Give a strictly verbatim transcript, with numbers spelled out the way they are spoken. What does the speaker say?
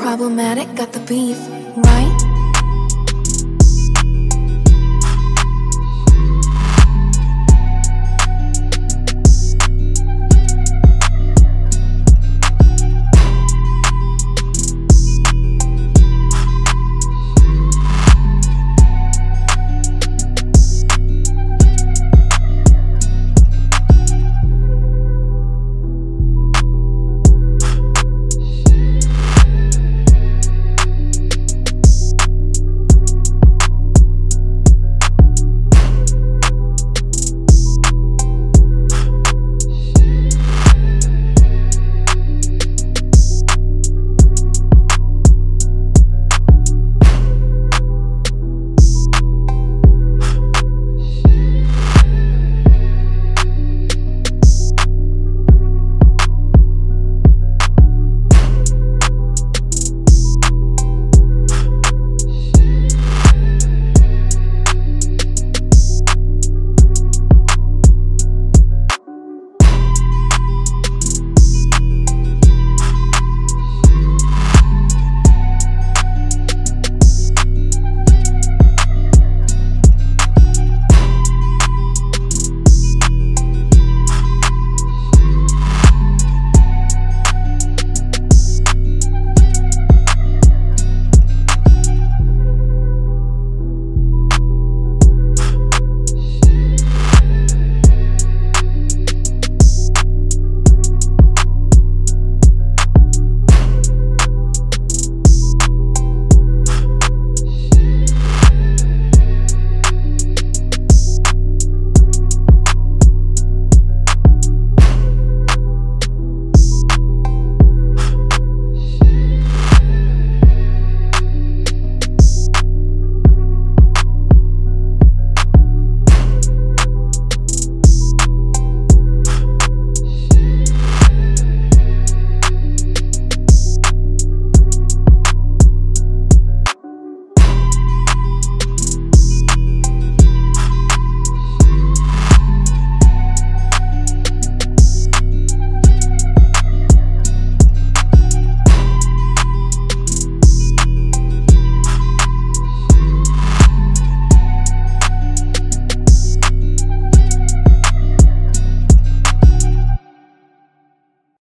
Problematic got the beef.